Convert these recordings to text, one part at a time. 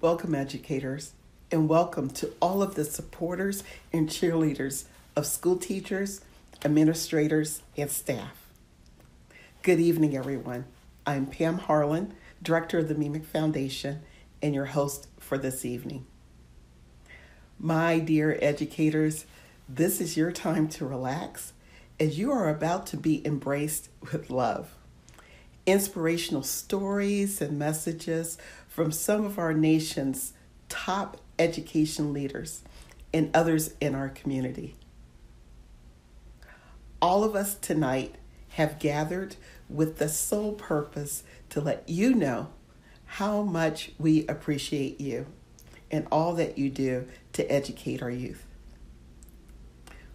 Welcome, educators, and welcome to all of the supporters and cheerleaders of school teachers, administrators, and staff. Good evening, everyone. I'm Pam Harlan, Director of the Meemic Foundation, and your host for this evening. My dear educators, this is your time to relax as you are about to be embraced with love. Inspirational stories and messages from some of our nation's top education leaders and others in our community. All of us tonight have gathered with the sole purpose to let you know how much we appreciate you and all that you do to educate our youth.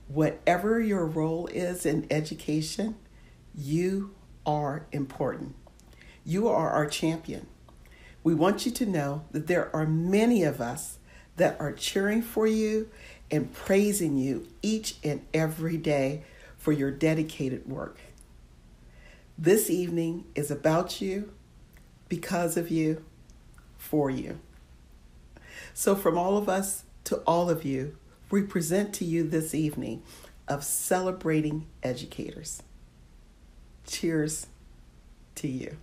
Whatever your role is in education, you are important. You are our champion. We want you to know that there are many of us that are cheering for you and praising you each and every day for your dedicated work. This evening is about you, because of you, for you. So from all of us to all of you, we present to you this evening of celebrating educators. Cheers to you.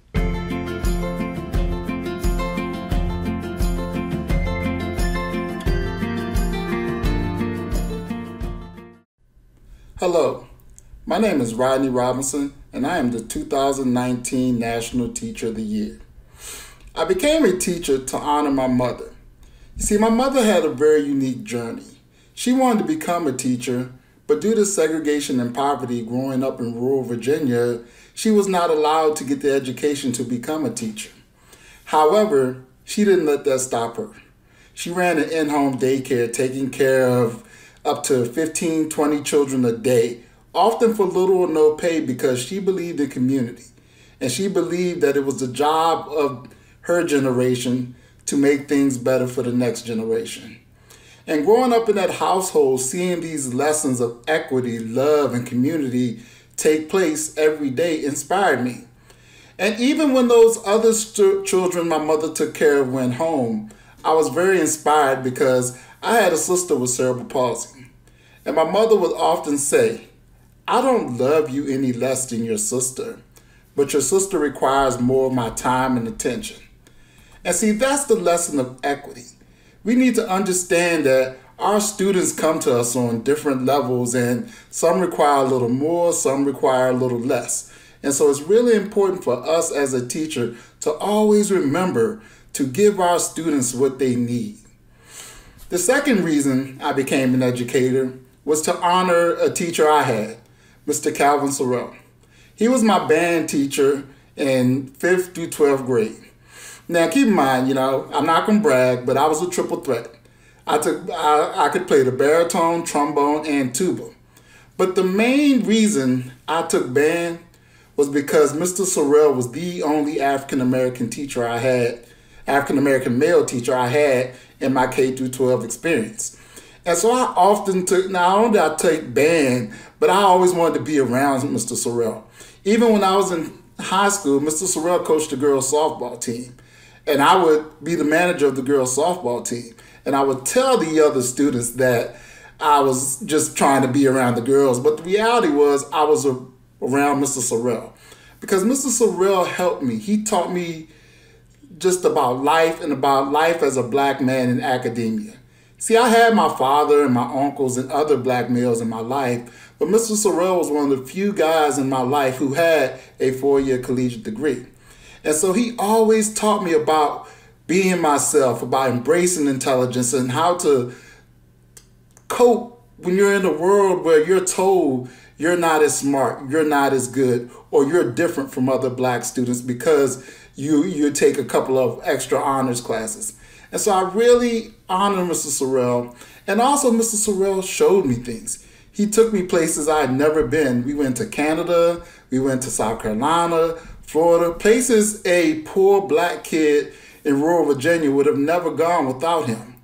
Hello, my name is Rodney Robinson, and I am the 2019 National Teacher of the Year. I became a teacher to honor my mother. You see, my mother had a very unique journey. She wanted to become a teacher, but due to segregation and poverty growing up in rural Virginia, she was not allowed to get the education to become a teacher. However, she didn't let that stop her. She ran an in-home daycare, taking care of up to 15, 20 children a day, often for little or no pay, because she believed in community. And she believed that it was the job of her generation to make things better for the next generation. And growing up in that household, seeing these lessons of equity, love, and community take place every day inspired me. And even when those other children my mother took care of went home, I was very inspired because I had a sister with cerebral palsy. And my mother would often say, "I don't love you any less than your sister, but your sister requires more of my time and attention." And see, that's the lesson of equity. We need to understand that our students come to us on different levels, and some require a little more, some require a little less. And so it's really important for us as a teacher to always remember to give our students what they need. The second reason I became an educator was to honor a teacher I had, Mr. Calvin Sorrell. He was my band teacher in 5th through 12th grade. Now keep in mind, I'm not going to brag, but I was a triple threat. I could play the baritone, trombone, and tuba. But the main reason I took band was because Mr. Sorrell was the only African-American teacher I had, African-American male teacher I had in my K-12 experience. And so I often took, not only did I take band, but I always wanted to be around Mr. Sorrell. Even when I was in high school, Mr. Sorrell coached the girls' softball team. And I would be the manager of the girls' softball team. And I would tell the other students that I was just trying to be around the girls. But the reality was I was around Mr. Sorrell. Because Mr. Sorrell helped me. He taught me just about life and about life as a black man in academia. See, I had my father and my uncles and other black males in my life, but Mr. Sorrell was one of the few guys in my life who had a four-year collegiate degree. And so he always taught me about being myself, about embracing intelligence, and how to cope when you're in a world where you're told you're not as smart, you're not as good, or you're different from other black students because you take a couple of extra honors classes. And so I really honor Mr. Sorrell. And also Mr. Sorrell showed me things. He took me places I had never been. We went to Canada, we went to South Carolina, Florida, places a poor black kid in rural Virginia would have never gone without him.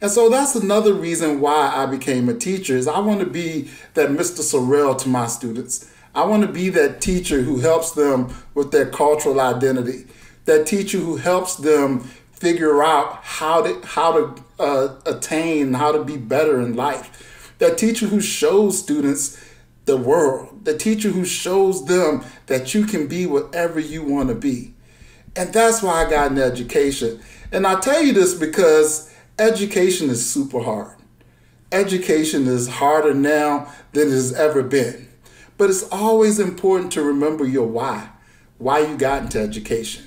And so that's another reason why I became a teacher, is I want to be that Mr. Sorrell to my students. I want to be that teacher who helps them with their cultural identity, that teacher who helps them figure out how to attain, how to be better in life. That teacher who shows students the world, the teacher who shows them that you can be whatever you want to be. And that's why I got an education. And I tell you this because education is super hard. Education is harder now than it has ever been. But it's always important to remember your why you got into education.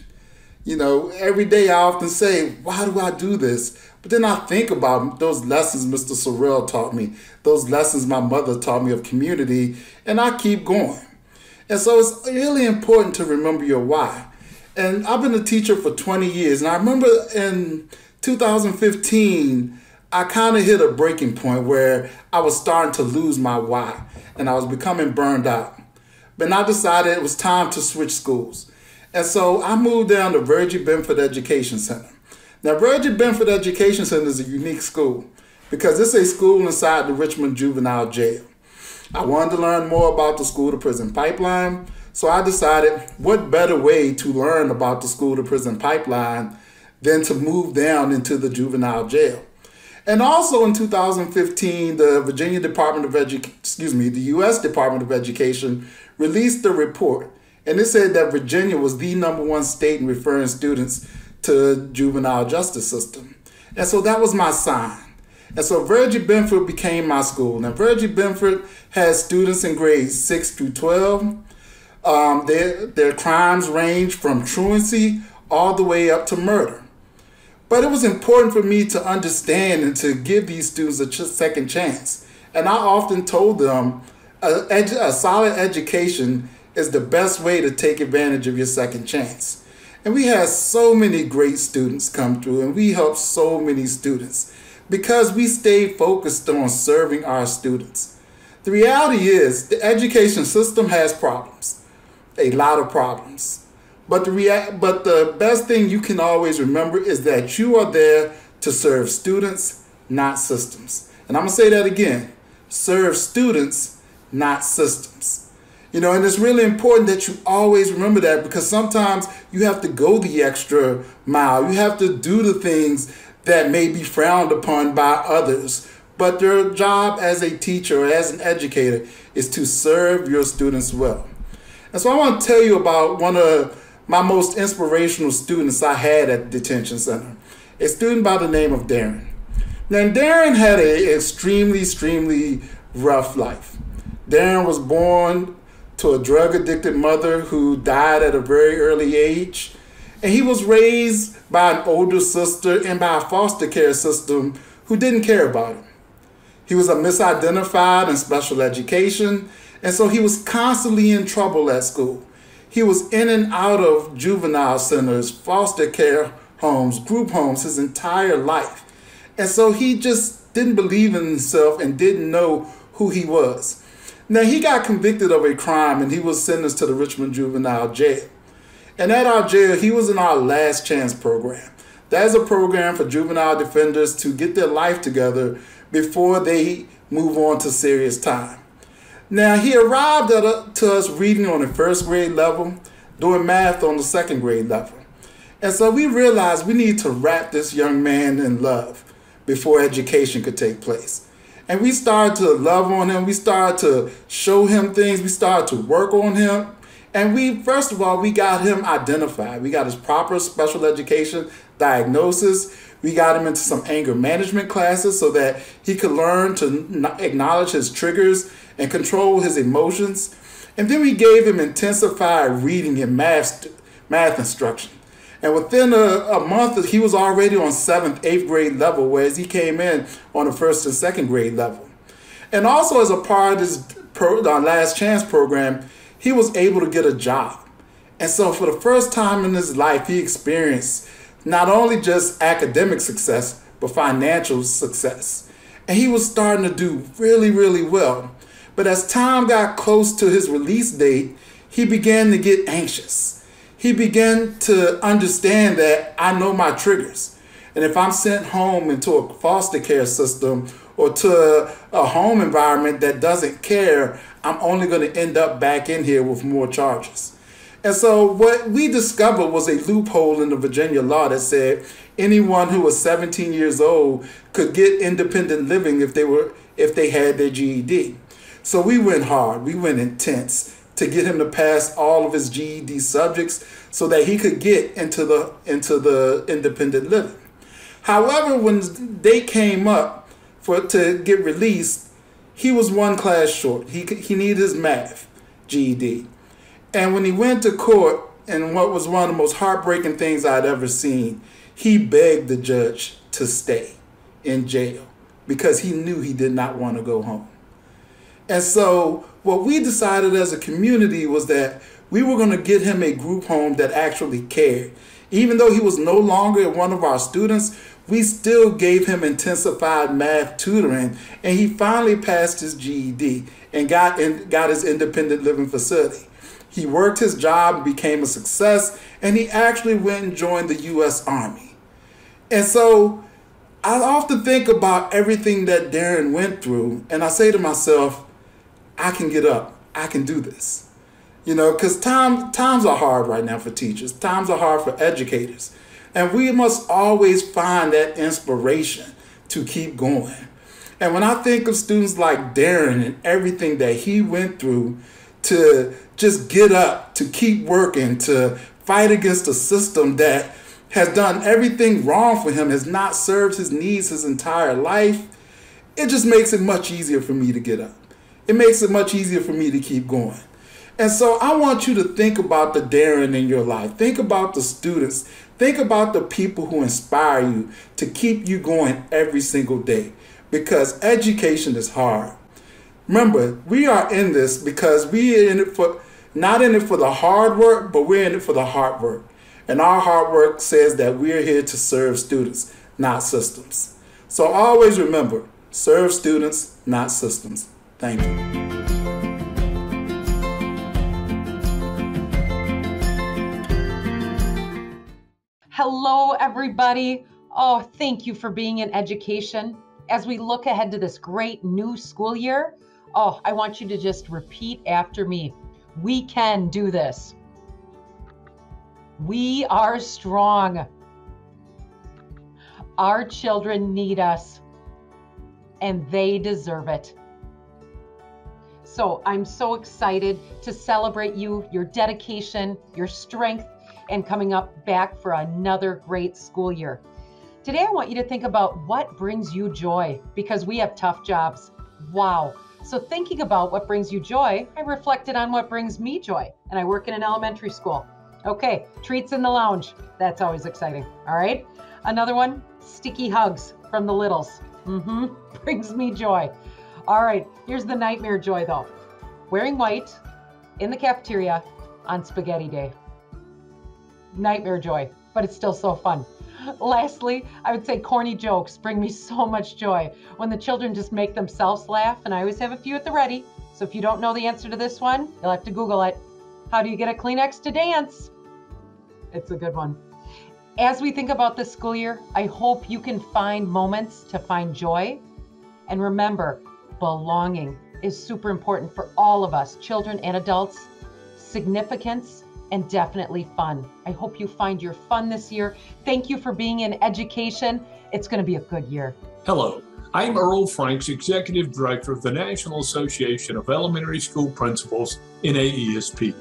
You know, every day I often say, why do I do this? But then I think about those lessons Mr. Sorrell taught me, those lessons my mother taught me of community, and I keep going. And so it's really important to remember your why. And I've been a teacher for 20 years, and I remember in 2015, I kind of hit a breaking point where I was starting to lose my why, and I was becoming burned out. But I decided it was time to switch schools. And so I moved down to Virgie Benford Education Center. Now, Virgie Benford Education Center is a unique school because it's a school inside the Richmond Juvenile Jail. I wanted to learn more about the school-to-prison pipeline, so I decided what better way to learn about the school-to-prison pipeline than to move down into the juvenile jail. And also in 2015, the U.S. Department of Education released a report. And it said that Virginia was the #1 state in referring students to juvenile justice system. And so that was my sign. And so Virgie Benford became my school. Now, Virgie Benford has students in grades 6 through 12. Their crimes range from truancy all the way up to murder. But it was important for me to understand and to give these students a second chance. And I often told them a solid education is the best way to take advantage of your second chance. And we had so many great students come through, and we helped so many students because we stayed focused on serving our students. The reality is the education system has problems, a lot of problems. But the best thing you can always remember is that you are there to serve students, not systems. And I'm gonna say that again, serve students, not systems. You know, and it's really important that you always remember that because sometimes you have to go the extra mile. You have to do the things that may be frowned upon by others. But your job as a teacher or as an educator is to serve your students well. And so I want to tell you about one of my most inspirational students I had at the detention center, a student by the name of Darren. Now, Darren had an extremely rough life. Darren was born to a drug-addicted mother who died at a very early age. And he was raised by an older sister and by a foster care system who didn't care about him. He was misidentified in special education, and so he was constantly in trouble at school. He was in and out of juvenile centers, foster care homes, group homes his entire life. And so he just didn't believe in himself and didn't know who he was. Now, he got convicted of a crime, and he was sentenced to the Richmond Juvenile Jail. And at our jail, he was in our Last Chance program. That is a program for juvenile defenders to get their life together before they move on to serious time. Now, he arrived to us reading on the first grade level, doing math on the second grade level. And so we realized we need to wrap this young man in love before education could take place. And we started to love on him. We started to show him things. We started to work on him. And first of all, we got him identified. We got his proper special education diagnosis. We got him into some anger management classes so that he could learn to acknowledge his triggers and control his emotions. And then we gave him intensified reading and math instruction. And within a month, he was already on 7th, 8th grade level, whereas he came in on the 1st and 2nd grade level. And also as a part of this Last Chance program, he was able to get a job. And so for the first time in his life, he experienced not only just academic success, but financial success. And he was starting to do really well. But as time got close to his release date, he began to get anxious. He began to understand that I know my triggers. And if I'm sent home into a foster care system or to a home environment that doesn't care, I'm only going to end up back in here with more charges. And so what we discovered was a loophole in the Virginia law that said anyone who was 17 years old could get independent living if they had their GED. So we went hard, we went intense to get him to pass all of his GED subjects so that he could get into the independent living. However, when they came up to get released, he was one class short. He needed his math GED. And when he went to court, and what was one of the most heartbreaking things I'd ever seen, he begged the judge to stay in jail because he knew he did not want to go home. And so what we decided as a community was that we were going to get him a group home that actually cared. Even though he was no longer one of our students, we still gave him intensified math tutoring, and he finally passed his GED and got his independent living facility. He worked his job, became a success, and he actually went and joined the U.S. Army. And so I often think about everything that Darren went through, and I say to myself, I can get up. I can do this. You know, because times are hard right now for teachers. Times are hard for educators. And we must always find that inspiration to keep going. And when I think of students like Darren and everything that he went through to just get up, to keep working, to fight against a system that has done everything wrong for him, has not served his needs his entire life, it just makes it much easier for me to get up. It makes it much easier for me to keep going. And so I want you to think about the Darren in your life. Think about the students. Think about the people who inspire you to keep you going every single day, because education is hard. Remember, we are in this because we are in it for, not in it for the hard work, but we're in it for the hard work. And our hard work says that we're here to serve students, not systems. So always remember, serve students, not systems. Thank you. Hello, everybody. Oh, thank you for being in education. As we look ahead to this great new school year, oh, I want you to just repeat after me. We can do this. We are strong. Our children need us, and they deserve it. So I'm so excited to celebrate you, your dedication, your strength, and coming up back for another great school year. Today, I want you to think about what brings you joy, because we have tough jobs. Wow. So thinking about what brings you joy, I reflected on what brings me joy, and I work in an elementary school. Okay, treats in the lounge. That's always exciting. All right. Another one, sticky hugs from the littles. Brings me joy. All right, here's the nightmare joy though. Wearing white in the cafeteria on spaghetti day. Nightmare joy, but it's still so fun. Lastly, I would say corny jokes bring me so much joy when the children just make themselves laugh, and I always have a few at the ready. So if you don't know the answer to this one, you'll have to Google it. How do you get a Kleenex to dance? It's a good one. As we think about this school year, I hope you can find moments to find joy. And remember, belonging is super important for all of us, children and adults. Significance, and definitely fun. I hope you find your fun this year. Thank you for being in education. It's going to be a good year. Hello, I'm Earl Franks, Executive Director of the National Association of Elementary School Principals, NAESP.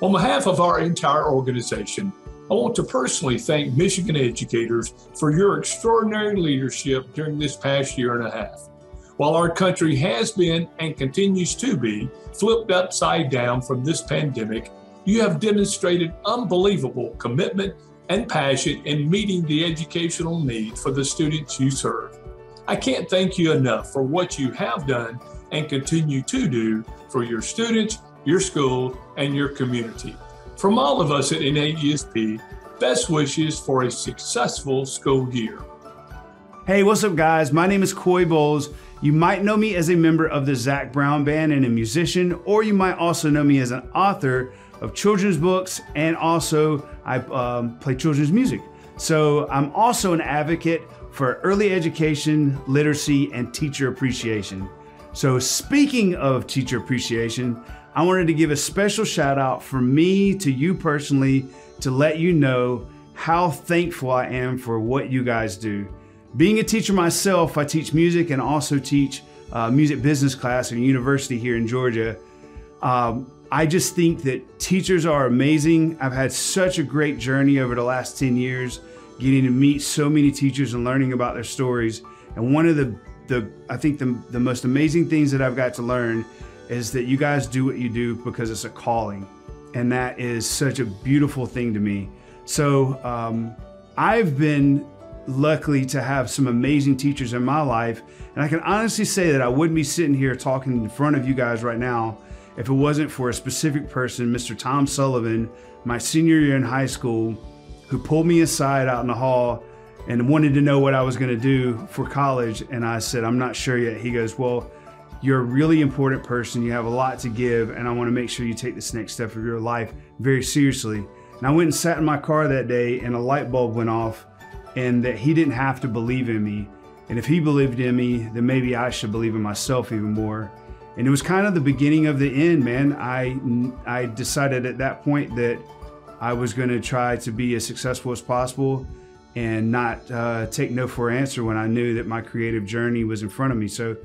On behalf of our entire organization, I want to personally thank Michigan educators for your extraordinary leadership during this past year and a half. While our country has been and continues to be flipped upside down from this pandemic, you have demonstrated unbelievable commitment and passion in meeting the educational need for the students you serve. I can't thank you enough for what you have done and continue to do for your students, your school, and your community. From all of us at NAESP, best wishes for a successful school year. Hey, what's up, guys? My name is Coy Bowles. You might know me as a member of the Zac Brown Band and a musician, or you might also know me as an author of children's books, and also I play children's music. So I'm also an advocate for early education, literacy, and teacher appreciation. So speaking of teacher appreciation, I wanted to give a special shout out from me to you personally to let you know how thankful I am for what you guys do. Being a teacher myself, I teach music and also teach music business class at a university here in Georgia. I just think that teachers are amazing. I've had such a great journey over the last 10 years, getting to meet so many teachers and learning about their stories. And one of the most amazing things that I've got to learn is that you guys do what you do because it's a calling. And that is such a beautiful thing to me. So I've been lucky to have some amazing teachers in my life. And I can honestly say that I wouldn't be sitting here talking in front of you guys right now if it wasn't for a specific person, Mr. Tom Sullivan, my senior year in high school, who pulled me aside out in the hall and wanted to know what I was gonna do for college. And I said, I'm not sure yet. He goes, well, you're a really important person. You have a lot to give, and I wanna make sure you take this next step of your life very seriously. And I went and sat in my car that day and a light bulb went off, and that he didn't have to believe in me. And if he believed in me, then maybe I should believe in myself even more. And it was kind of the beginning of the end, man. I decided at that point that I was gonna try to be as successful as possible and not take no for an answer when I knew that my creative journey was in front of me. So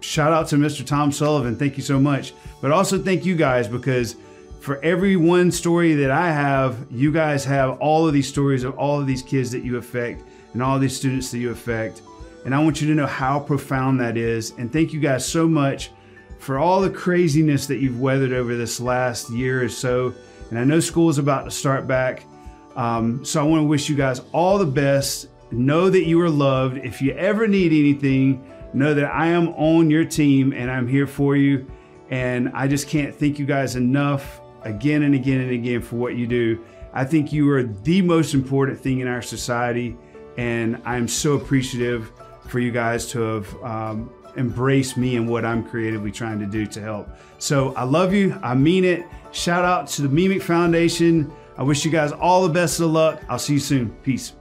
shout out to Mr. Tom Sullivan, thank you so much. But also thank you guys, because for every one story that I have, you guys have all of these stories of all of these kids that you affect and all of these students that you affect. And I want you to know how profound that is. And thank you guys so much for all the craziness that you've weathered over this last year or so. And I know school is about to start back. So I wanna wish you guys all the best. Know that you are loved. If you ever need anything, know that I am on your team and I'm here for you. And I just can't thank you guys enough again and again and again for what you do. I think you are the most important thing in our society. And I'm so appreciative for you guys to have embraced me and what I'm creatively trying to do to help. So I love you, I mean it. Shout out to the Meemic Foundation. I wish you guys all the best of luck. I'll see you soon, peace.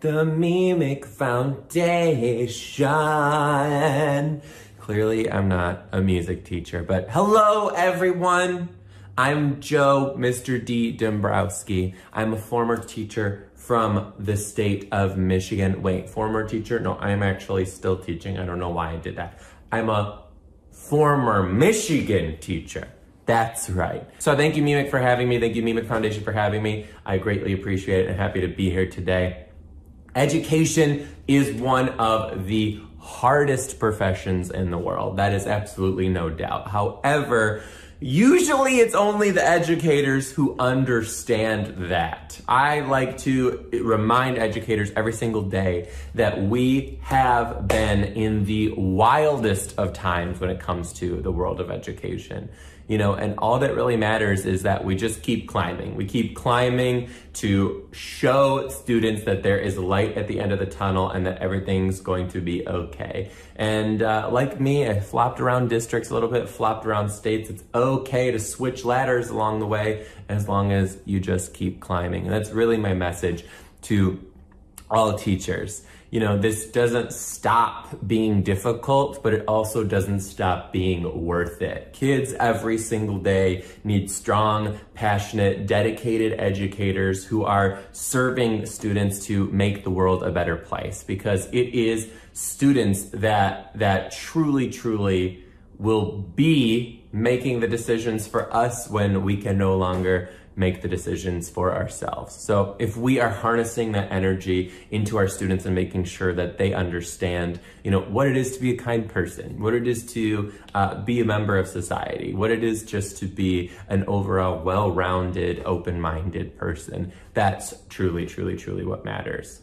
The Meemic Foundation. Clearly, I'm not a music teacher, but hello, everyone. I'm Joe, Mr. D. Dombrowski. I'm a former teacher from the state of Michigan. Wait, former teacher? No, I'm actually still teaching. I don't know why I did that. I'm a former Michigan teacher. That's right. So thank you, Meemic, for having me. Thank you, Meemic Foundation, for having me. I greatly appreciate it and happy to be here today. Education is one of the hardest professions in the world. That is absolutely no doubt. However, usually it's only the educators who understand that. I like to remind educators every single day that we have been in the wildest of times when it comes to the world of education. You know, and all that really matters is that we just keep climbing. We keep climbing to show students that there is light at the end of the tunnel and that everything's going to be okay. And like me, I flopped around districts a little bit, flopped around states. It's okay to switch ladders along the way as long as you just keep climbing. And that's really my message to all teachers. You know, this doesn't stop being difficult, but it also doesn't stop being worth it. Kids every single day need strong, passionate, dedicated educators who are serving students to make the world a better place, because it is students that truly, truly will be making the decisions for us when we can no longer make the decisions for ourselves. So if we are harnessing that energy into our students and making sure that they understand, you know, what it is to be a kind person, what it is to be a member of society, what it is just to be an overall well-rounded, open-minded person, that's truly, truly, truly what matters.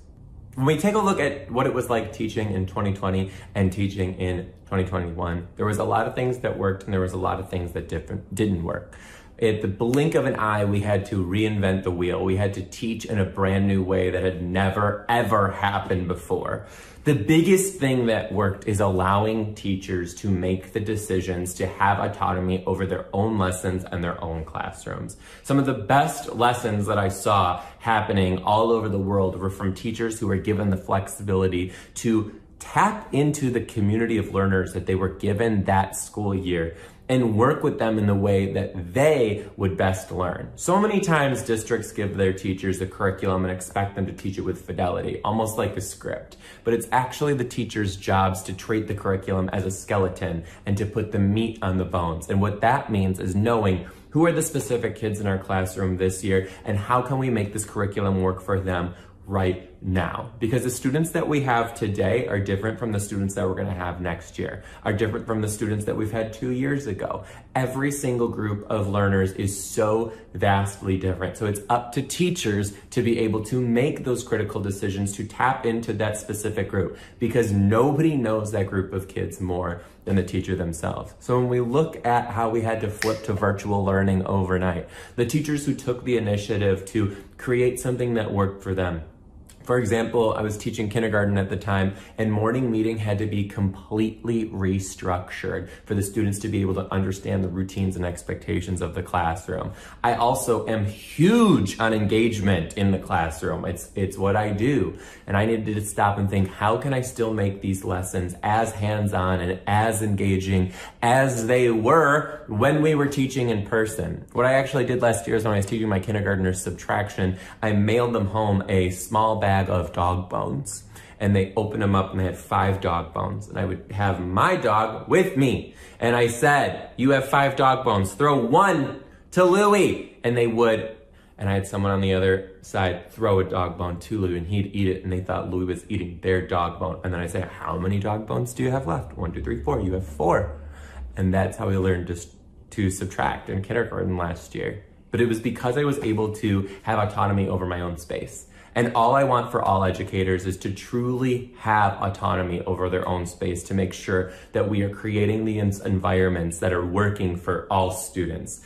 When we take a look at what it was like teaching in 2020 and teaching in 2021, there was a lot of things that worked and there was a lot of things that didn't work. At the blink of an eye, we had to reinvent the wheel. We had to teach in a brand new way that had never, ever happened before. The biggest thing that worked is allowing teachers to make the decisions to have autonomy over their own lessons and their own classrooms. Some of the best lessons that I saw happening all over the world were from teachers who were given the flexibility to tap into the community of learners that they were given that school year and work with them in the way that they would best learn. So many times districts give their teachers a curriculum and expect them to teach it with fidelity, almost like a script. But it's actually the teachers' jobs to treat the curriculum as a skeleton and to put the meat on the bones. And what that means is knowing who are the specific kids in our classroom this year and how can we make this curriculum work for them right now, because the students that we have today are different from the students that we're going to have next year, are different from the students that we've had 2 years ago. Every single group of learners is so vastly different. So it's up to teachers to be able to make those critical decisions to tap into that specific group, because nobody knows that group of kids more than the teacher themselves. So when we look at how we had to flip to virtual learning overnight, the teachers who took the initiative to create something that worked for them. For example, I was teaching kindergarten at the time, and morning meeting had to be completely restructured for the students to be able to understand the routines and expectations of the classroom. I also am huge on engagement in the classroom. It's what I do. And I needed to stop and think, how can I still make these lessons as hands-on and as engaging as they were when we were teaching in person? What I actually did last year is when I was teaching my kindergartners subtraction, I mailed them home a small bag of dog bones, and they opened them up and they had 5 dog bones, and I would have my dog with me, and I said, you have 5 dog bones, throw one to Louie, and they would, and I had someone on the other side throw a dog bone to Louie, and he'd eat it, and they thought Louie was eating their dog bone, and then I said, how many dog bones do you have left? 1, 2, 3, 4, you have 4, and that's how we learned to subtract in kindergarten last year. But it was because I was able to have autonomy over my own space. And all I want for all educators is to truly have autonomy over their own space, to make sure that we are creating the environments that are working for all students.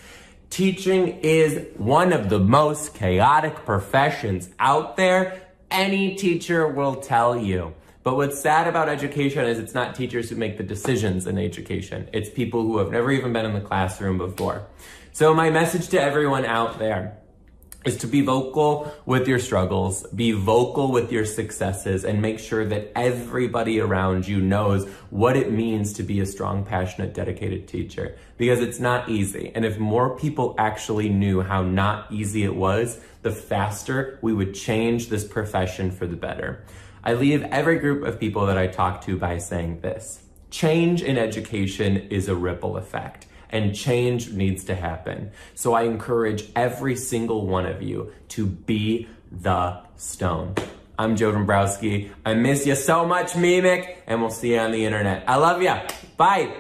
Teaching is one of the most chaotic professions out there. Any teacher will tell you. But what's sad about education is it's not teachers who make the decisions in education. It's people who have never even been in the classroom before. So my message to everyone out there is to be vocal with your struggles, be vocal with your successes, and make sure that everybody around you knows what it means to be a strong, passionate, dedicated teacher, because it's not easy. And if more people actually knew how not easy it was, the faster we would change this profession for the better. I leave every group of people that I talk to by saying this: change in education is a ripple effect. And change needs to happen. So I encourage every single one of you to be the stone. I'm Joe Dombrowski. I miss you so much, Meemic, and we'll see you on the internet. I love you. Bye.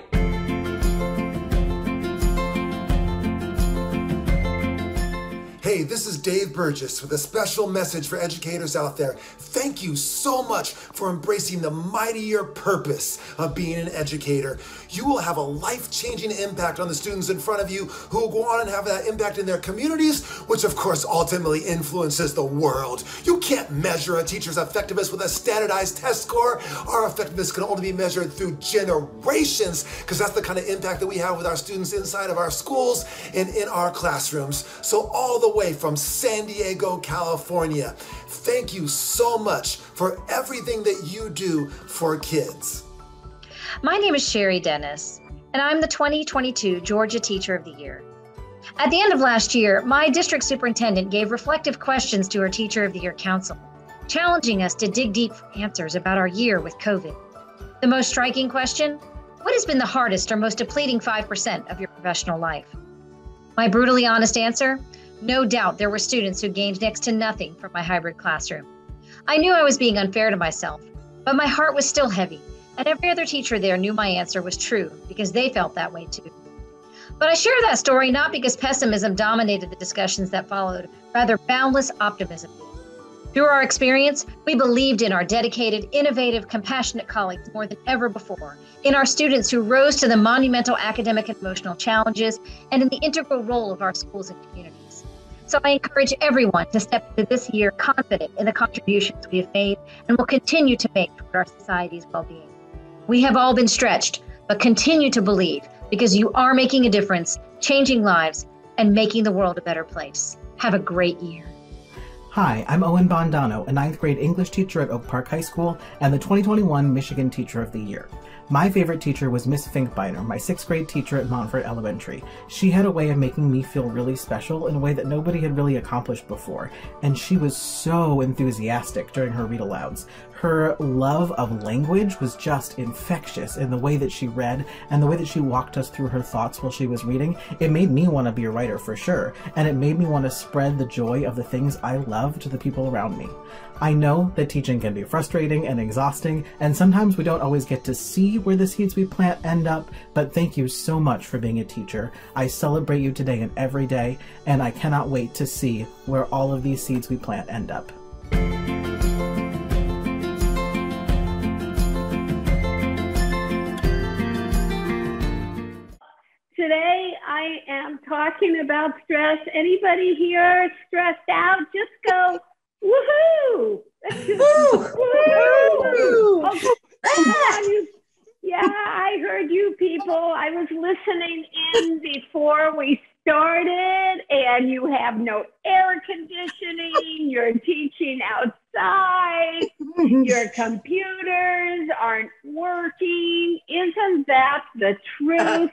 Hey, this is Dave Burgess with a special message for educators out there. Thank you so much for embracing the mightier purpose of being an educator. You will have a life-changing impact on the students in front of you, who will go on and have that impact in their communities, which of course ultimately influences the world. You can't measure a teacher's effectiveness with a standardized test score. Our effectiveness can only be measured through generations, because that's the kind of impact that we have with our students inside of our schools and in our classrooms. So all the way from San Diego, California, thank you so much for everything that you do for kids. My name is Sherry Dennis, and I'm the 2022 Georgia Teacher of the Year. At the end of last year, my district superintendent gave reflective questions to her Teacher of the Year Council, challenging us to dig deep for answers about our year with COVID. The most striking question: what has been the hardest or most depleting 5% of your professional life? My brutally honest answer: no doubt there were students who gained next to nothing from my hybrid classroom. I knew I was being unfair to myself, but my heart was still heavy, and every other teacher there knew my answer was true because they felt that way too. But I share that story not because pessimism dominated the discussions that followed, rather boundless optimism. Through our experience, we believed in our dedicated, innovative, compassionate colleagues more than ever before, in our students who rose to the monumental academic and emotional challenges, and in the integral role of our schools and communities. So I encourage everyone to step into this year confident in the contributions we have made and will continue to make toward our society's well-being. We have all been stretched, but continue to believe, because you are making a difference, changing lives, and making the world a better place. Have a great year. Hi, I'm Owen Bondono, a 9th grade English teacher at Oak Park High School and the 2021 Michigan Teacher of the Year. My favorite teacher was Miss Finkbeiner, my 6th grade teacher at Montfort Elementary. She had a way of making me feel really special in a way that nobody had really accomplished before, and she was so enthusiastic during her read-alouds. Her love of language was just infectious in the way that she read and the way that she walked us through her thoughts while she was reading. It made me want to be a writer for sure, and it made me want to spread the joy of the things I love to the people around me. I know that teaching can be frustrating and exhausting, and sometimes we don't always get to see where the seeds we plant end up, but thank you so much for being a teacher. I celebrate you today and every day, and I cannot wait to see where all of these seeds we plant end up. Today, I am talking about stress. Anybody here stressed out? Just go, woohoo! Woo-hoo! Okay. Yeah, I heard you people. I was listening in before we started, and you have no air conditioning. You're teaching outside. Your computers aren't working. Isn't that the truth?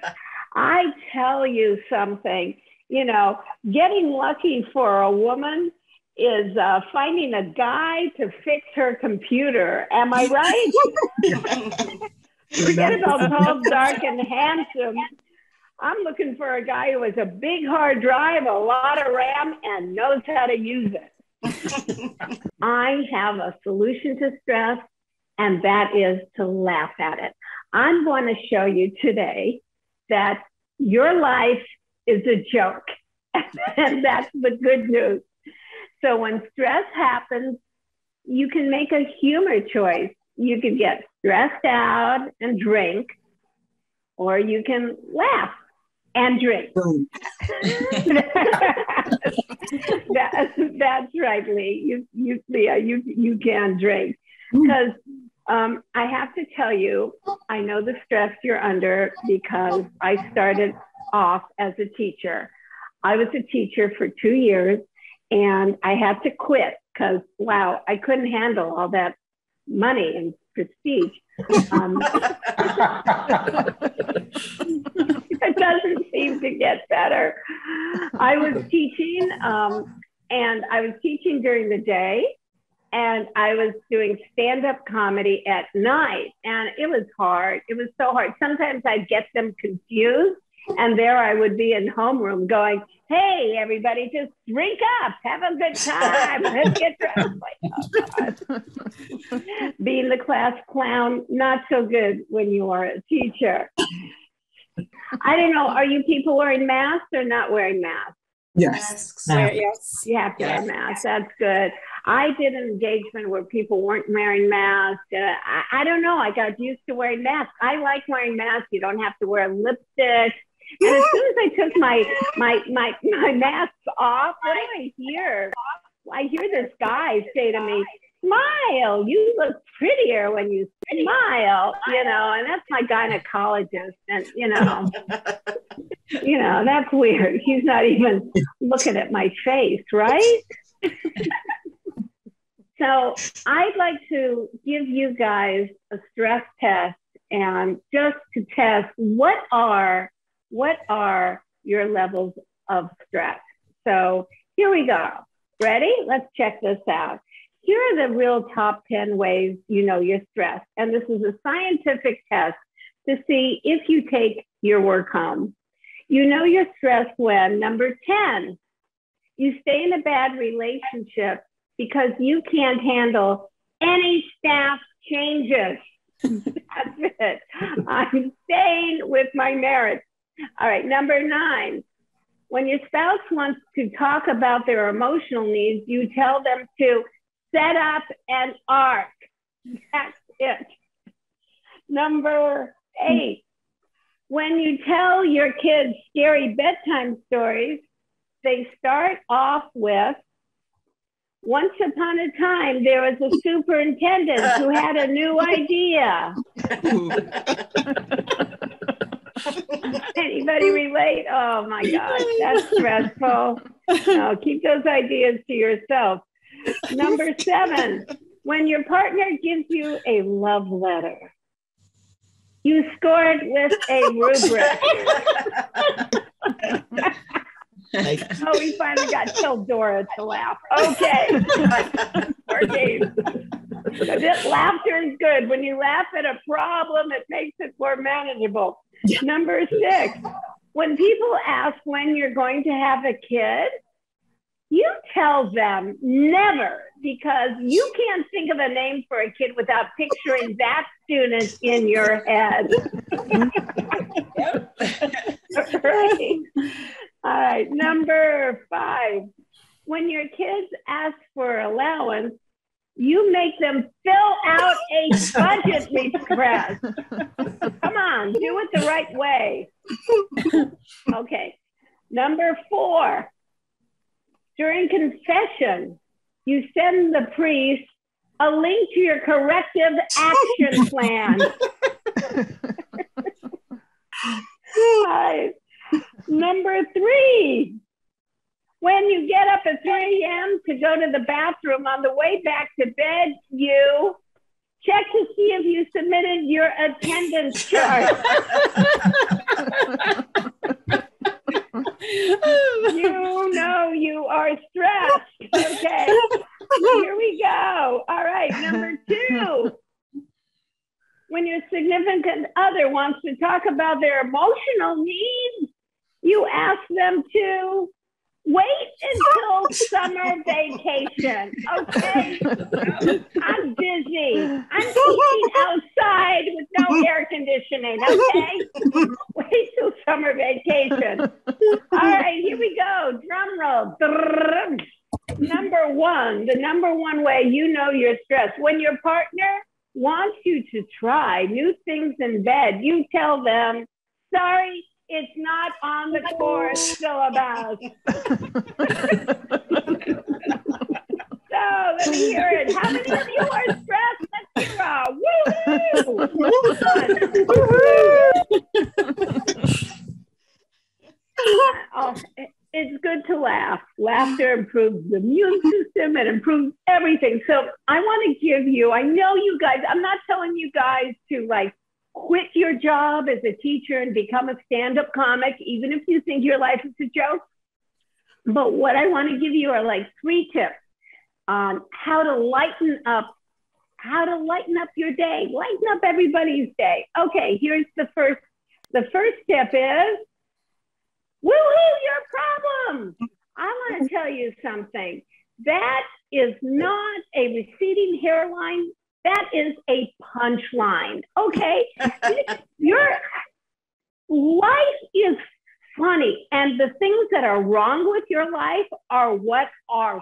I tell you something, you know, getting lucky for a woman is finding a guy to fix her computer. Am I right? Forget about tall, dark, and handsome. I'm looking for a guy who has a big hard drive, a lot of RAM, and knows how to use it. I have a solution to stress, and that is to laugh at it. I'm going to show you today that your life is a joke. And that's the good news. So when stress happens, you can make a humor choice. You can get stressed out and drink, or you can laugh and drink. That's right, Lee. You can drink. Because I have to tell you, I know the stress you're under because I started off as a teacher. I was a teacher for 2 years, and I had to quit because, wow, I couldn't handle all that money and prestige. It doesn't seem to get better. I was teaching, and I was teaching during the day. And I was doing stand-up comedy at night, and it was hard. It was so hard. Sometimes I'd get them confused, and there I would be in homeroom going, hey, everybody, just drink up. Have a good time. Let's get drunk. Like, oh, being the class clown, not so good when you are a teacher. I don't know. Are you people wearing masks or not wearing masks? Yes. Yes. You have to wear masks. That's good. I did an engagement where people weren't wearing masks. I don't know. I got used to wearing masks. I like wearing masks. You don't have to wear lipstick. And as soon as I took my masks off, what do I hear? I hear this guy say to me, smile. You look prettier when you smile, you know, and that's my gynecologist. And, you know, that's weird. He's not even looking at my face, right? So I'd like to give you guys a stress test, and just to test what are your levels of stress. So here we go. Ready? Let's check this out. Here are the real top 10 ways you know you're stressed. And this is a scientific test to see if you take your work home. You know you're stressed when, number 10, you stay in a bad relationship because you can't handle any staff changes. That's it. I'm staying with my marriage. All right, number 9. When your spouse wants to talk about their emotional needs, you tell them to set up an arc. That's it. Number 8, when you tell your kids scary bedtime stories, they start off with, once upon a time, there was a superintendent who had a new idea. Anybody relate? Oh my gosh, that's stressful. No, keep those ideas to yourself. Number 7, when your partner gives you a love letter, you scored with a rubric. Oh, we finally got till Dora to laugh. Okay. Laughter is good. When you laugh at a problem, it makes it more manageable. Yeah. Number 6, when people ask when you're going to have a kid, you tell them never, because you can't think of a name for a kid without picturing that student in your head. Right. All right, number 5, when your kids ask for allowance, you make them fill out a budget request. Come on, do it the right way. Okay, number 4, during confession, you send the priest a link to your corrective action plan. All right. Number 3, when you get up at 3 a.m. to go to the bathroom, on the way back to bed, you check to see if you submitted your attendance chart. You know you are stressed. Okay, here we go. All right, number 2. When your significant other wants to talk about their emotional needs, you ask them to wait until summer vacation. Okay, I'm busy. I'm teaching outside with no air conditioning. Okay, wait till summer vacation. All right, here we go. Drum roll. Number 1, the number 1 way you know you're stressed. When your partner wants you to try new things in bed, you tell them, sorry, it's not on the course syllabus. So let me hear it. How many of you are stressed? Let's hear a woo-hoo. Oh, it's good to laugh. Laughter improves the immune system. It improves everything. So I want to give you, I know you guys, I'm not telling you guys to like quit your job as a teacher and become a stand-up comic, even if you think your life is a joke. But what I want to give you are like 3 tips on how to lighten up your day, lighten up everybody's day. Okay, here's the first. The first tip is, woohoo, your problem. I want to tell you something. That is not a receding hairline. That is a punchline, okay? Your life is funny, and the things that are wrong with your life are what are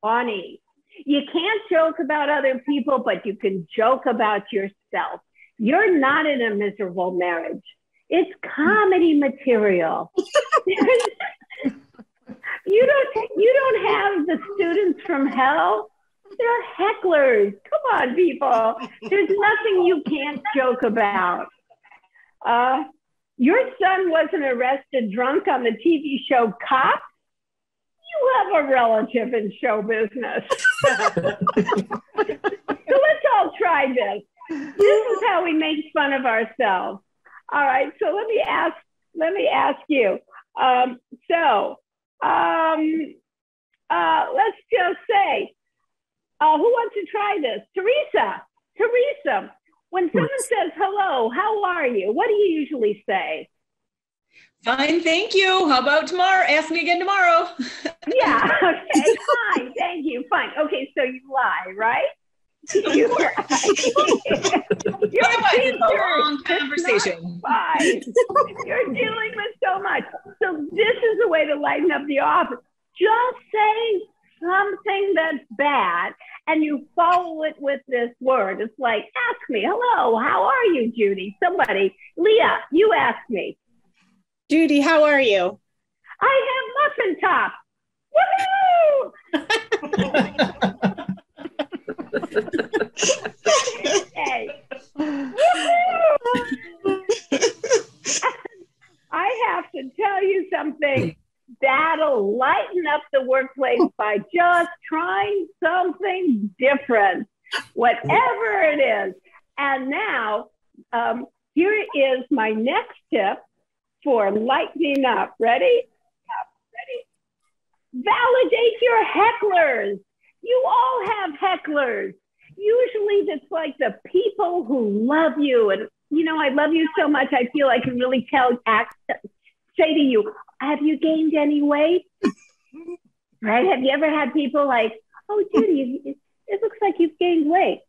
funny. You can't joke about other people, but you can joke about yourself. You're not in a miserable marriage. It's comedy material. You don't have the students from hell. They're hecklers. Come on, people. There's nothing you can't joke about. Your son wasn't arrested drunk on the TV show Cop. You have a relative in show business. So let's all try this. This is how we make fun of ourselves. All right. So let me ask you. Let's just say, who wants to try this? Teresa, when someone says, hello, how are you? What do you usually say? Fine, thank you. How about tomorrow? Ask me again tomorrow. Yeah, okay, fine, thank you, fine. Okay, so you lie, right? You lie. Otherwise, it's a long conversation. Fine. You're dealing with so much. So this is a way to lighten up the office. Just say something that's bad, and you follow it with this word. It's like, ask me, hello, how are you, Judy? Somebody, Leah, you ask me. Judy, how are you? I have muffin top. Woohoo! Okay. I have to tell you something that'll lighten up the workplace by just trying something different, whatever it is. And now, here is my next tip for lightening up. Ready? Validate your hecklers. You all have hecklers. Usually that's like the people who love you. And, you know, I love you so much, I feel I can really say to you, have you gained any weight? Right? Have you ever had people like, oh, Judy, it looks like you've gained weight.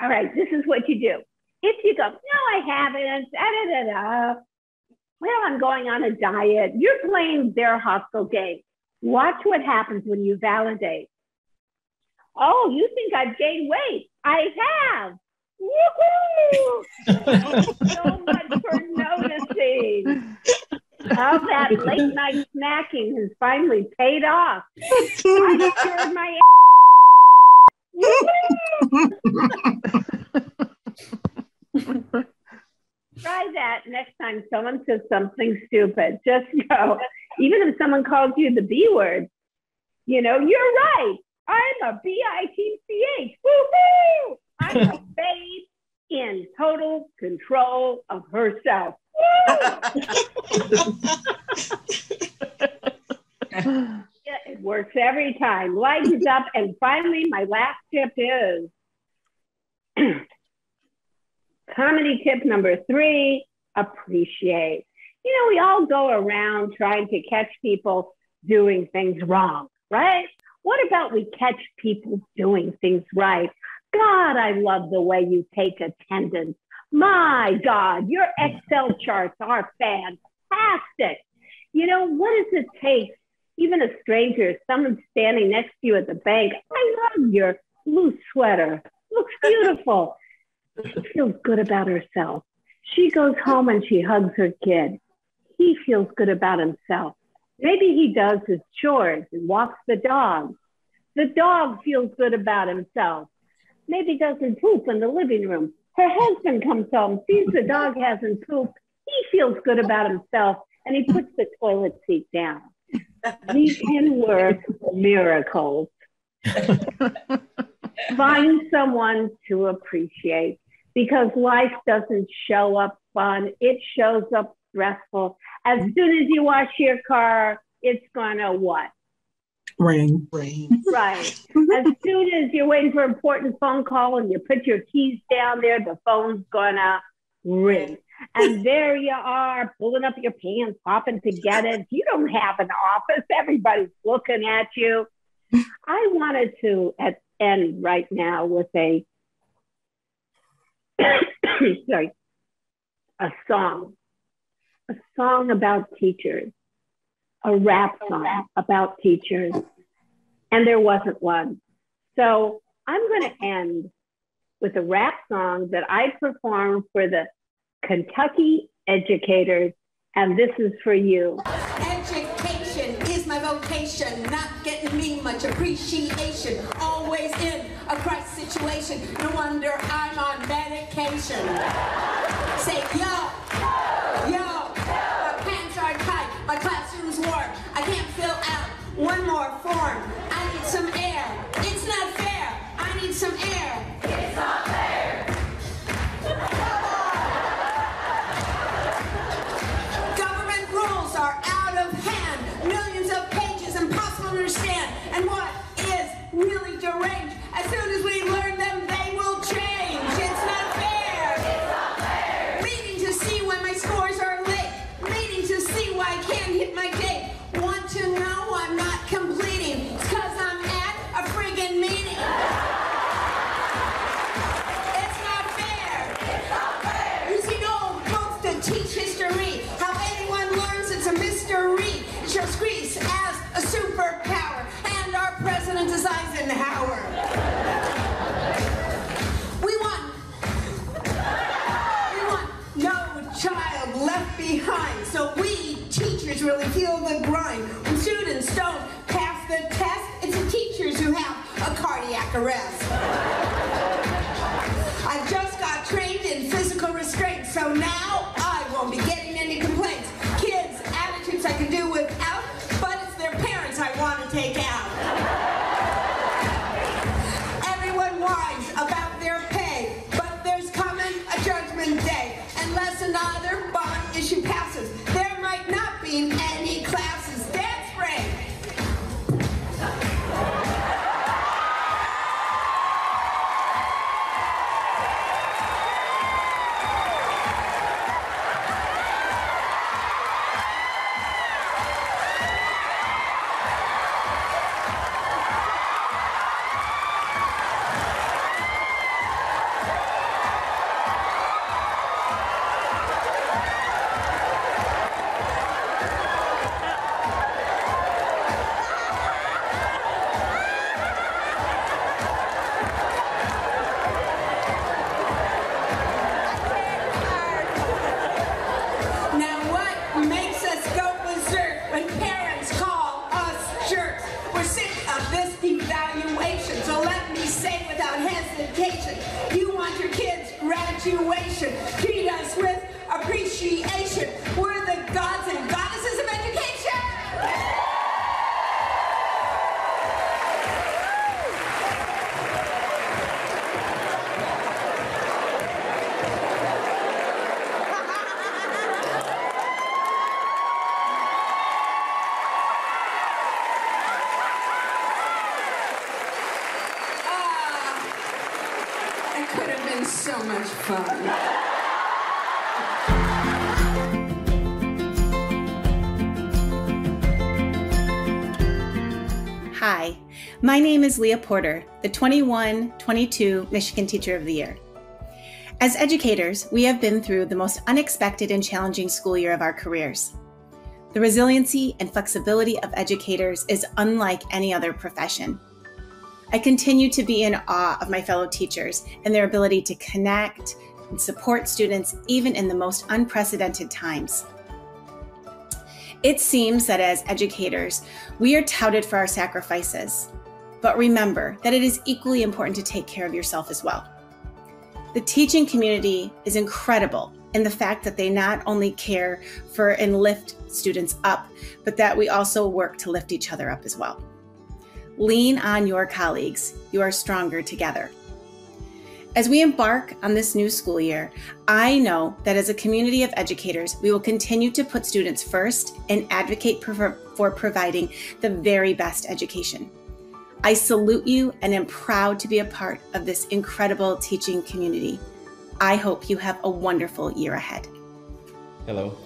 All right, this is what you do. If you go, no, I haven't, well, I'm going on a diet. You're playing their hostile game. Watch what happens when you validate. Oh, you think I've gained weight? I have. Woohoo! So much for noticing. All that late night snacking has finally paid off. I cured my Woohoo! Try that next time someone says something stupid. Just go. Even if someone calls you the B word, you know, you're right. I'm a B-I-T-C-H. Woo-hoo! I'm a babe in total control of herself. Yeah, it works every time. Lightens up. And finally, my last tip is comedy tip number 3, appreciate. You know, we all go around trying to catch people doing things wrong, right? What about we catch people doing things right? God, I love the way you take attendance. My God, your Excel charts are fantastic. You know, what does it take? Even a stranger, someone standing next to you at the bank, I love your blue sweater. Looks beautiful. She feels good about herself. She goes home and she hugs her kid. He feels good about himself. Maybe he does his chores and walks the dog. The dog feels good about himself. Maybe doesn't poop in the living room. Her husband comes home, sees the dog hasn't pooped. He feels good about himself and he puts the toilet seat down. These can work miracles. Find someone to appreciate, because life doesn't show up fun. It shows up stressful. As soon as you wash your car, it's gonna what? Rain. Right. As soon as you're waiting for an important phone call and you put your keys down there, the phone's gonna ring. And there you are, pulling up your pants, hopping to get it. You don't have an office. Everybody's looking at you. I wanted to end right now with a song about teachers, a rap song about teachers, and there wasn't one. So I'm going to end with a rap song that I performed for the Kentucky educators, and this is for you. My vocation, not getting me much appreciation, always in a crisis situation, no wonder I'm on medication. Say, yo, my pants are tight, my classroom's warm, I can't fill out one more form, I need some air, it's not fair, I need some air, it's not fair. Government rules are out of hand, and what is really deranged? As soon as we learn them, they will change. It's not fair. It's not fair. Waiting to see why my scores are late. Waiting to see why I can't hit my date. Want to know I'm not completing? It's 'cause I'm at a friggin' meeting. teachers really feel the grind. When students don't pass the test, it's the teachers who have a cardiac arrest. I just got trained in physical restraint, so now I won't be getting any complaints. Kids' attitudes I can do without, but it's their parents I want to take out. Everyone whines about their pay, but there's coming a judgment day. Unless another bond issue passes, there might not be any classes. That's right. Hi, my name is Leah Porter, the 21-22 Michigan Teacher of the Year. As educators, we have been through the most unexpected and challenging school year of our careers. The resiliency and flexibility of educators is unlike any other profession. I continue to be in awe of my fellow teachers and their ability to connect and support students even in the most unprecedented times. It seems that as educators, we are touted for our sacrifices, but remember that it is equally important to take care of yourself as well. The teaching community is incredible in the fact that they not only care for and lift students up, but that we also work to lift each other up as well. Lean on your colleagues. You are stronger together. As we embark on this new school year, I know that as a community of educators, we will continue to put students first and advocate for providing the very best education. I salute you and am proud to be a part of this incredible teaching community. I hope you have a wonderful year ahead. Hello,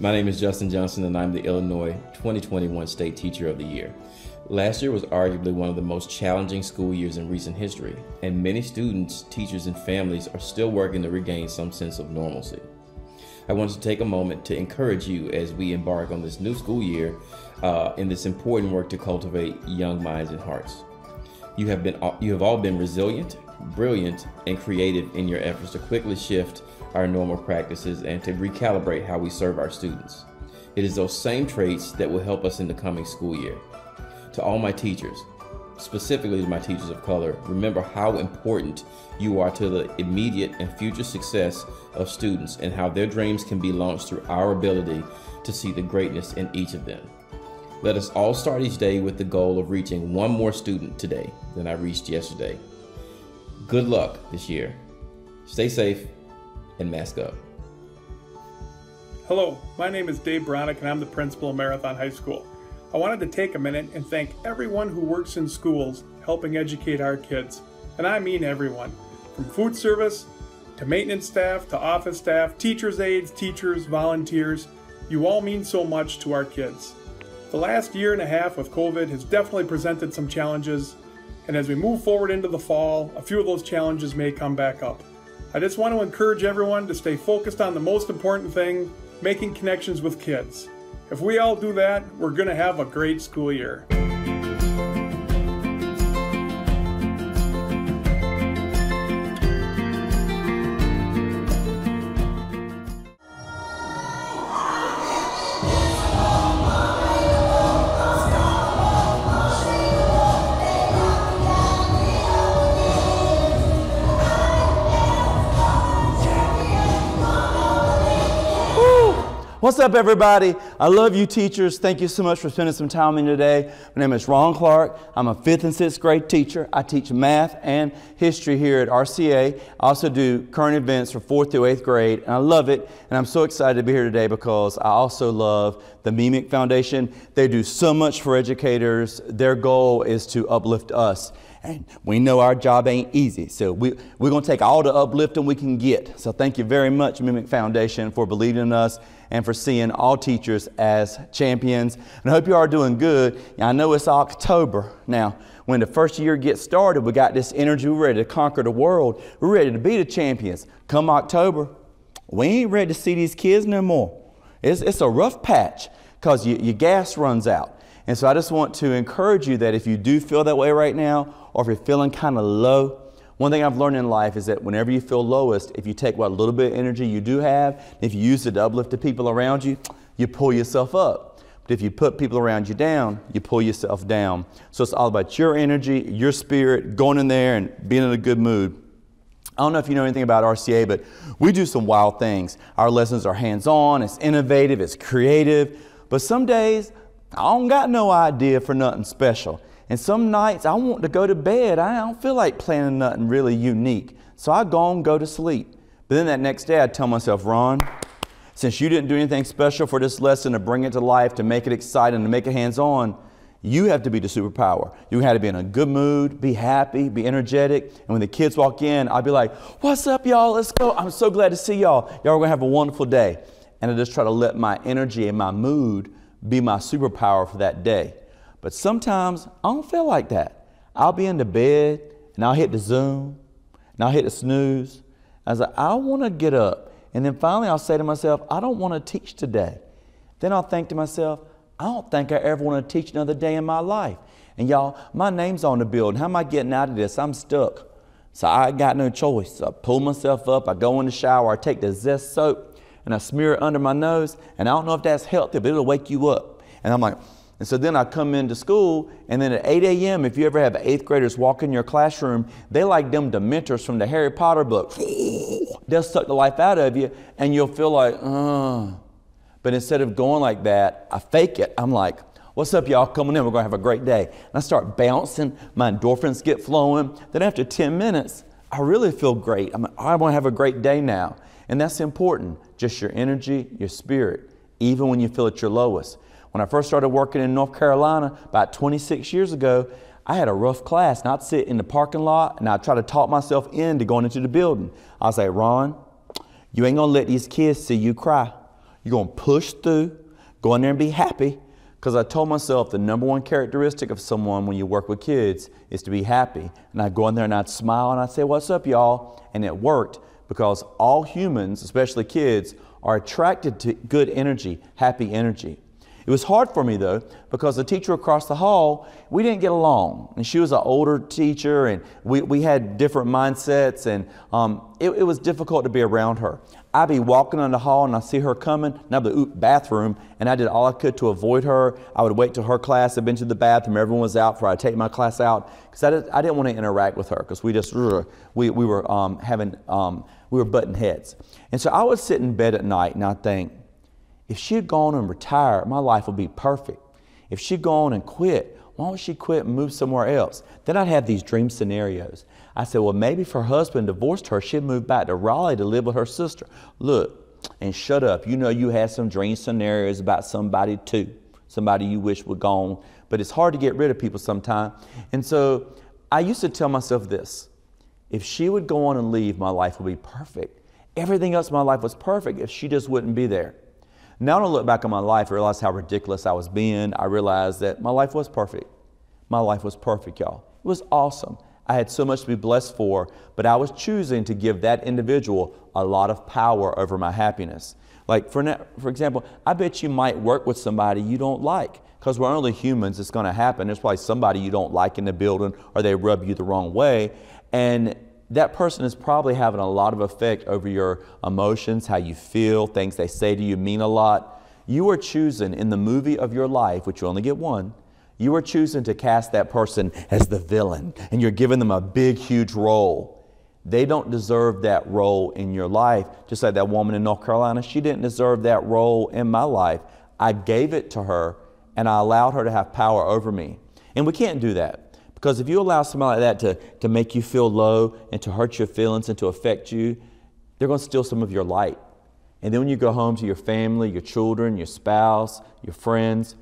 my name is Justin Johnson and I'm the Illinois 2021 State Teacher of the Year. Last year was arguably one of the most challenging school years in recent history, and many students, teachers, and families are still working to regain some sense of normalcy. I want to take a moment to encourage you as we embark on this new school year in this important work to cultivate young minds and hearts. You have all been resilient, brilliant, and creative in your efforts to quickly shift our normal practices and to recalibrate how we serve our students. It is those same traits that will help us in the coming school year. To all my teachers, specifically to my teachers of color, remember how important you are to the immediate and future success of students and how their dreams can be launched through our ability to see the greatness in each of them. Let us all start each day with the goal of reaching one more student today than I reached yesterday. Good luck this year. Stay safe and mask up. Hello, my name is Dave Bronick and I'm the principal of Marathon High School. I wanted to take a minute and thank everyone who works in schools helping educate our kids. And I mean everyone, from food service to maintenance staff to office staff, teachers' aides, teachers, volunteers. You all mean so much to our kids. The last year and a half with COVID has definitely presented some challenges. And as we move forward into the fall, a few of those challenges may come back up. I just want to encourage everyone to stay focused on the most important thing, making connections with kids. If we all do that, we're going to have a great school year. What's up, everybody? I love you teachers. Thank you so much for spending some time with me today. My name is Ron Clark. I'm a 5th and 6th grade teacher. I teach math and history here at RCA. I also do current events for 4th through 8th grade, and I love it. And I'm so excited to be here today because I also love the Meemic Foundation. They do so much for educators. Their goal is to uplift us. And we know our job ain't easy, so we're going to take all the uplifting we can get. So thank you very much, Meemic Foundation, for believing in us and for seeing all teachers as champions. And I hope you are doing good. Now, I know it's October now. When the first year gets started, we got this energy. We're ready to conquer the world. We're ready to be the champions. Come October, we ain't ready to see these kids no more. It's a rough patch because your gas runs out. And so I just want to encourage you that if you do feel that way right now, or if you're feeling kind of low, one thing I've learned in life is that whenever you feel lowest, if you take what little bit of energy you do have, if you use it to uplift the people around you, you pull yourself up. But if you put people around you down, you pull yourself down. So it's all about your energy, your spirit, going in there and being in a good mood. I don't know if you know anything about RCA, but we do some wild things. Our lessons are hands-on, it's innovative, it's creative, but some days, I don't got no idea for nothing special. And some nights I want to go to bed. I don't feel like planning nothing really unique. So I go and go to sleep. But then that next day I tell myself, Ron, since you didn't do anything special for this lesson to bring it to life, to make it exciting, to make it hands-on, you have to be the superpower. You have to be in a good mood, be happy, be energetic. And when the kids walk in, I'll be like, what's up, y'all? Let's go. I'm so glad to see y'all. Y'all are going to have a wonderful day. And I just try to let my energy and my mood be my superpower for that day. But sometimes I don't feel like that. I'll be in the bed and I'll hit the Zoom and I'll hit the snooze. I was like, I want to get up. And then finally I'll say to myself, I don't want to teach today. Then I'll think to myself, I don't think I ever want to teach another day in my life. And y'all, my name's on the building. How am I getting out of this? I'm stuck. So I got no choice. I pull myself up. I go in the shower. I take the Zest soap and I smear it under my nose, and I don't know if that's healthy, but it'll wake you up. And I'm like, and so then I come into school, and then at 8 a.m., if you ever have 8th graders walk in your classroom, they like them dementors from the Harry Potter book. They'll suck the life out of you, and you'll feel like, oh. But instead of going like that, I fake it. I'm like, what's up, y'all? Come on in. We're going to have a great day. And I start bouncing. My endorphins get flowing. Then after 10 minutes, I really feel great. I'm like, I want to have a great day now. And that's important, just your energy, your spirit, even when you feel at your lowest. When I first started working in North Carolina about 26 years ago, I had a rough class, and I'd sit in the parking lot and I'd try to talk myself into going into the building. I was like, Ron, you ain't gonna let these kids see you cry. You're gonna push through, go in there and be happy. Because I told myself the #1 characteristic of someone when you work with kids is to be happy. And I'd go in there and I'd smile and I'd say, what's up, y'all? And it worked. Because all humans, especially kids, are attracted to good energy, happy energy. It was hard for me, though, because the teacher across the hall, we didn't get along. And she was an older teacher, and we had different mindsets, and it was difficult to be around her. I'd be walking down the hall, and I'd see her coming, and I'd be, oop, bathroom, and I did all I could to avoid her. I would wait till her class had been to the bathroom, everyone was out, before I'd take my class out, because I didn't want to interact with her, because we were butting heads. And so I would sit in bed at night, and I'd think, if she had gone and retired, my life would be perfect. If she'd gone and quit, why don't she quit and move somewhere else? Then I'd have these dream scenarios. I said, well, maybe if her husband divorced her, she'd move back to Raleigh to live with her sister. Look, and shut up. You know you had some dream scenarios about somebody too, somebody you wish were gone. But it's hard to get rid of people sometimes. And so I used to tell myself this, if she would go on and leave, my life would be perfect. Everything else in my life was perfect if she just wouldn't be there. Now I look back on my life and realize how ridiculous I was being. I realized that my life was perfect. My life was perfect, y'all. It was awesome. I had so much to be blessed for, but I was choosing to give that individual a lot of power over my happiness. Like, for example, I bet you might work with somebody you don't like, because we're only humans, it's going to happen. There's probably somebody you don't like in the building, or they rub you the wrong way, and that person is probably having a lot of effect over your emotions, how you feel, things they say to you mean a lot. You are choosing in the movie of your life, which you only get one, you are choosing to cast that person as the villain, and you're giving them a big, huge role. They don't deserve that role in your life. Just like that woman in North Carolina, she didn't deserve that role in my life. I gave it to her, and I allowed her to have power over me. And we can't do that, because if you allow somebody like that to make you feel low and to hurt your feelings and to affect you, they're going to steal some of your light. And then when you go home to your family, your children, your spouse, your friends,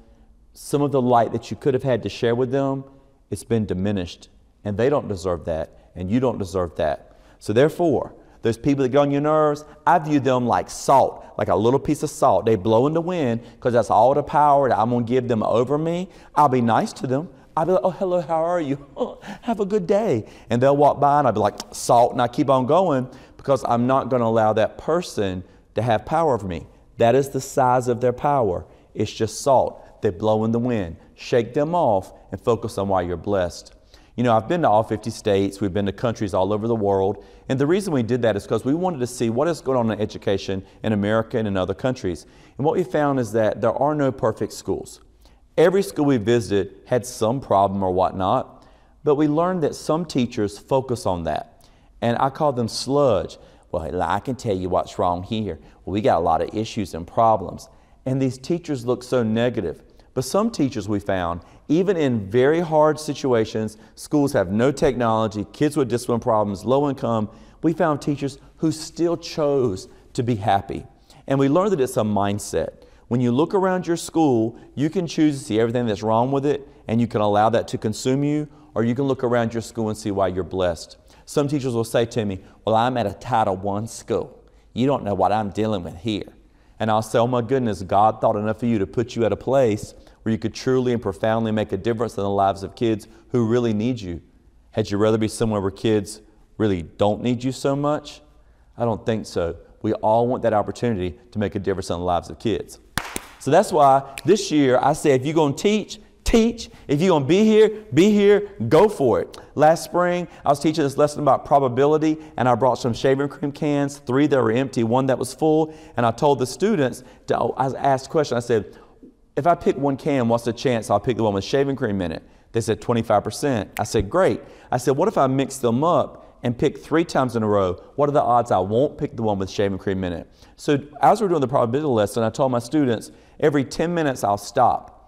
some of the light that you could have had to share with them, it's been diminished, and they don't deserve that, and you don't deserve that. So therefore, those people that get on your nerves, I view them like salt, like a little piece of salt. They blow in the wind because that's all the power that I'm going to give them over me. I'll be nice to them. I'll be like, oh, hello, how are you? Oh, have a good day. And they'll walk by and I'll be like, salt, and I keep on going because I'm not going to allow that person to have power over me. That is the size of their power. It's just salt. They blow in the wind. Shake them off and focus on why you're blessed. You know, I've been to all 50 states. We've been to countries all over the world. And the reason we did that is because we wanted to see what is going on in education in America and in other countries. And what we found is that there are no perfect schools. Every school we visited had some problem or whatnot, but we learned that some teachers focus on that. And I call them sludge. Well, I can tell you what's wrong here. Well, we got a lot of issues and problems. And these teachers look so negative. But some teachers we found, even in very hard situations, schools have no technology, kids with discipline problems, low income, we found teachers who still chose to be happy. And we learned that it's a mindset. When you look around your school, you can choose to see everything that's wrong with it, and you can allow that to consume you, or you can look around your school and see why you're blessed. Some teachers will say to me, well, I'm at a Title I school. You don't know what I'm dealing with here. And I'll say, oh my goodness, God thought enough of you to put you at a place where you could truly and profoundly make a difference in the lives of kids who really need you. Had you rather be somewhere where kids really don't need you so much? I don't think so. We all want that opportunity to make a difference in the lives of kids. So that's why this year I say, if you're going to teach, teach. If you're going to be here, go for it. Last spring, I was teaching this lesson about probability, and I brought some shaving cream cans, 3 that were empty, 1 that was full, and I told the students, I asked a question. I said, if I pick 1 can, what's the chance I'll pick the one with shaving cream in it? They said 25%. I said, great. I said, what if I mix them up and pick 3 times in a row? What are the odds I won't pick the one with shaving cream in it? So as we're doing the probability lesson, I told my students, every 10 minutes I'll stop.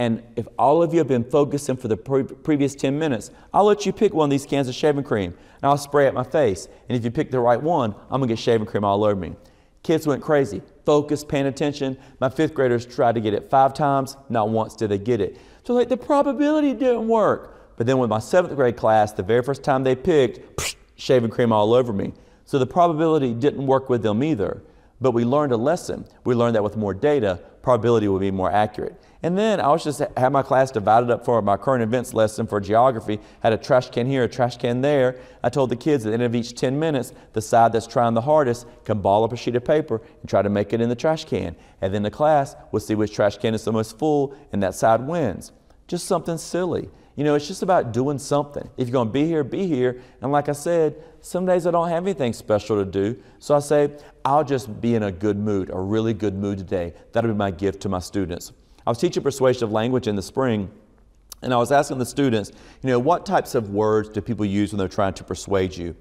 And if all of you have been focusing for the previous 10 minutes, I'll let you pick one of these cans of shaving cream, and I'll spray it at my face. And if you pick the right one, I'm gonna get shaving cream all over me. Kids went crazy, focused, paying attention. My 5th graders tried to get it 5 times, not once did they get it. So like the probability didn't work. But then with my 7th grade class, the very first time they picked, psh, shaving cream all over me. So the probability didn't work with them either. But we learned a lesson. We learned that with more data, probability would be more accurate. And then I was just had my class divided up for my current events lesson for geography, had a trash can here, a trash can there. I told the kids at the end of each 10 minutes, the side that's trying the hardest can ball up a sheet of paper and try to make it in the trash can. And then the class will see which trash can is the most full and that side wins. Just something silly. You know, it's just about doing something. If you're going to be here, be here. And like I said, some days I don't have anything special to do. So I say, I'll just be in a good mood, a really good mood today. That'll be my gift to my students. I was teaching persuasive language in the spring, and I was asking the students, you know, what types of words do people use when they're trying to persuade you?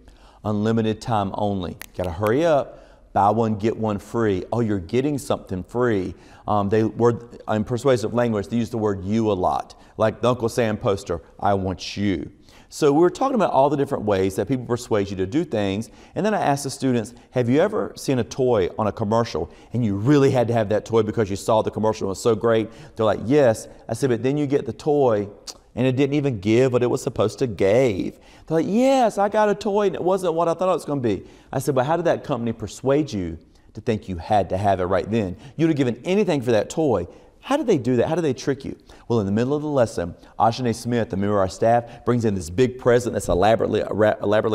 Unlimited time only. Gotta hurry up. Buy one, get one free. Oh, you're getting something free. In persuasive language, they use the word you a lot. Like the Uncle Sam poster, I want you. So we were talking about all the different ways that people persuade you to do things, and then I asked the students, have you ever seen a toy on a commercial and you really had to have that toy because you saw the commercial was so great? They're like, yes. I said, but then you get the toy and it didn't even give what it was supposed to give. They're like, yes, I got a toy and it wasn't what I thought it was going to be. I said, but how did that company persuade you to think you had to have it right then? You'd have given anything for that toy. How did they do that? How did they trick you? Well, in the middle of the lesson, Ashanae Smith, the member of our staff, brings in this big present that's elaborately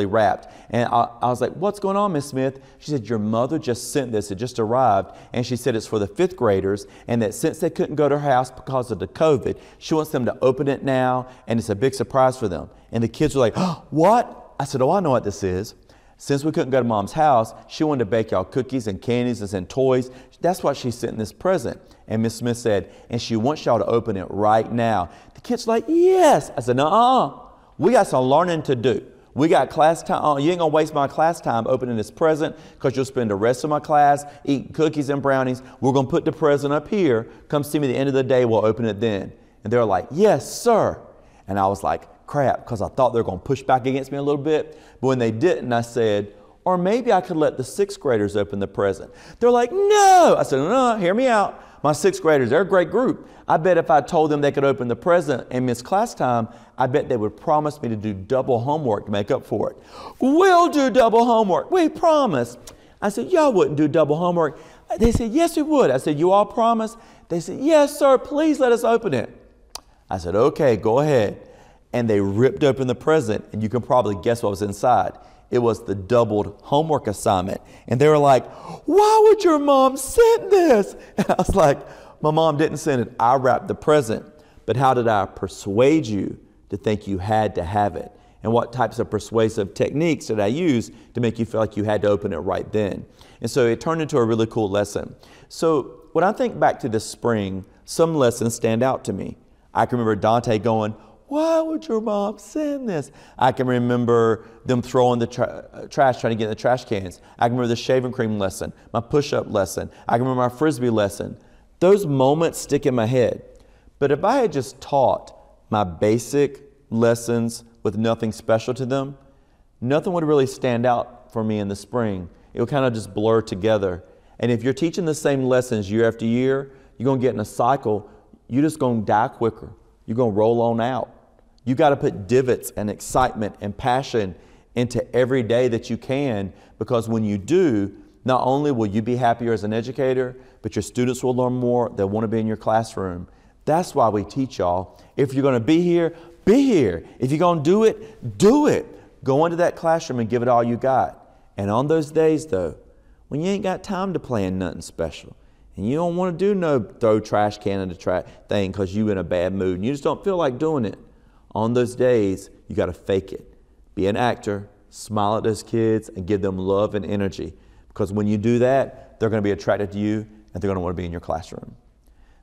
wrapped. And I was like, what's going on, Miss Smith? She said, your mother just sent this. It just arrived. And she said it's for the 5th graders, and that since they couldn't go to her house because of the COVID, she wants them to open it now, and it's a big surprise for them. And the kids were like, oh, what? I said, oh, I know what this is. Since we couldn't go to Mom's house, she wanted to bake y'all cookies and candies and toys. That's why she sent this present. And Miss Smith said, and she wants y'all to open it right now. The kids were like, yes. I said, no, we got some learning to do. We got class time. You ain't gonna waste my class time opening this present, because you'll spend the rest of my class eating cookies and brownies. We're gonna put the present up here. Come see me at the end of the day. We'll open it then. And they're like, yes, sir. And I was like, crap, because I thought they were gonna push back against me a little bit. But when they didn't, I said, or maybe I could let the sixth graders open the present. They're like, no. I said, no, hear me out. My sixth graders, they're a great group. I bet if I told them they could open the present and miss class time, I bet they would promise me to do double homework to make up for it. We'll do double homework. We promise. I said, y'all wouldn't do double homework. They said, yes, we would. I said, you all promise? They said, yes, sir, please let us open it. I said, okay, go ahead. And they ripped open the present, and you can probably guess what was inside. It was the doubled homework assignment. And they were like, why would your mom send this? And I was like, my mom didn't send it. I wrapped the present. But how did I persuade you to think you had to have it? And what types of persuasive techniques did I use to make you feel like you had to open it right then? And so it turned into a really cool lesson. So when I think back to this spring, some lessons stand out to me. I can remember Dante going, why would your mom send this? I can remember them throwing the trash, trying to get in the trash cans. I can remember the shaving cream lesson, my push-up lesson. I can remember my Frisbee lesson. Those moments stick in my head. But if I had just taught my basic lessons with nothing special to them, nothing would really stand out for me in the spring. It would kind of just blur together. And if you're teaching the same lessons year after year, you're going to get in a cycle. You're just going to die quicker. You're going to roll on out. You got to put divots and excitement and passion into every day that you can, because when you do, not only will you be happier as an educator, but your students will learn more. They'll want to be in your classroom. That's why we teach y'all. If you're going to be here, be here. If you're going to do it, do it. Go into that classroom and give it all you got. And on those days, though, when you ain't got time to plan nothing special, and you don't want to do no throw trash can in the trash thing because you in a bad mood and you just don't feel like doing it, on those days, you got to fake it. Be an actor, smile at those kids, and give them love and energy. Because when you do that, they're going to be attracted to you, and they're going to want to be in your classroom.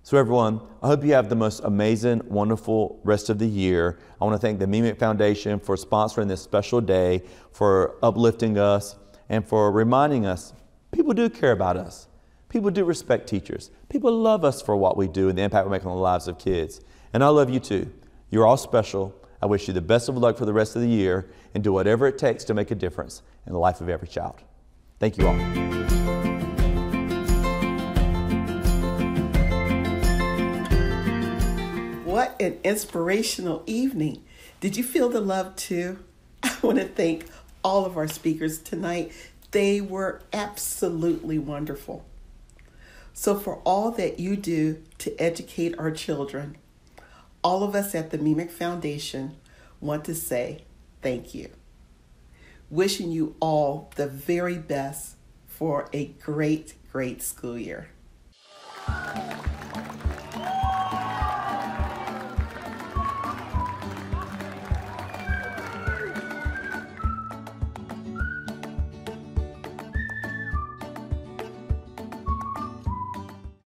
So everyone, I hope you have the most amazing, wonderful rest of the year. I want to thank the Meemic Foundation for sponsoring this special day, for uplifting us, and for reminding us people do care about us. People do respect teachers. People love us for what we do and the impact we make on the lives of kids. And I love you too. You're all special. I wish you the best of luck for the rest of the year, and do whatever it takes to make a difference in the life of every child. Thank you all. What an inspirational evening. Did you feel the love too? I want to thank all of our speakers tonight. They were absolutely wonderful. So for all that you do to educate our children, all of us at the Meemic Foundation want to say thank you. Wishing you all the very best for a great, great school year.